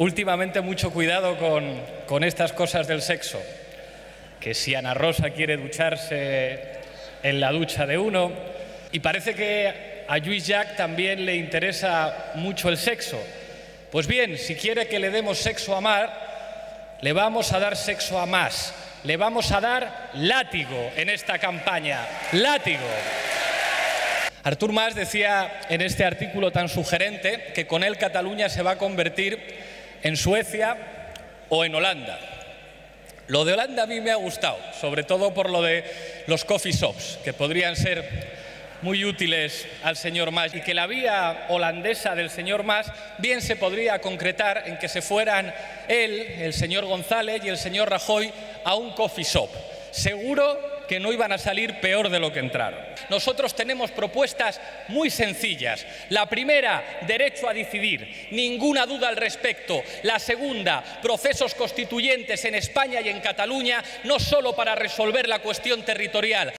Últimamente mucho cuidado con estas cosas del sexo, que si Ana Rosa quiere ducharse en la ducha de uno, y parece que a Lluís Llach también le interesa mucho el sexo. Pues bien, si quiere que le demos sexo a Mar, le vamos a dar sexo a más, le vamos a dar látigo en esta campaña, látigo. Artur Mas decía en este artículo tan sugerente que con él Cataluña se va a convertir en Suecia o en Holanda. Lo de Holanda a mí me ha gustado, sobre todo por lo de los coffee shops, que podrían ser muy útiles al señor Mas, y que la vía holandesa del señor Mas bien se podría concretar en que se fueran él, el señor González y el señor Rajoy a un coffee shop. Seguro que no iban a salir peor de lo que entraron. Nosotros tenemos propuestas muy sencillas. La primera, derecho a decidir, ninguna duda al respecto. La segunda, procesos constituyentes en España y en Cataluña, no solo para resolver la cuestión territorial.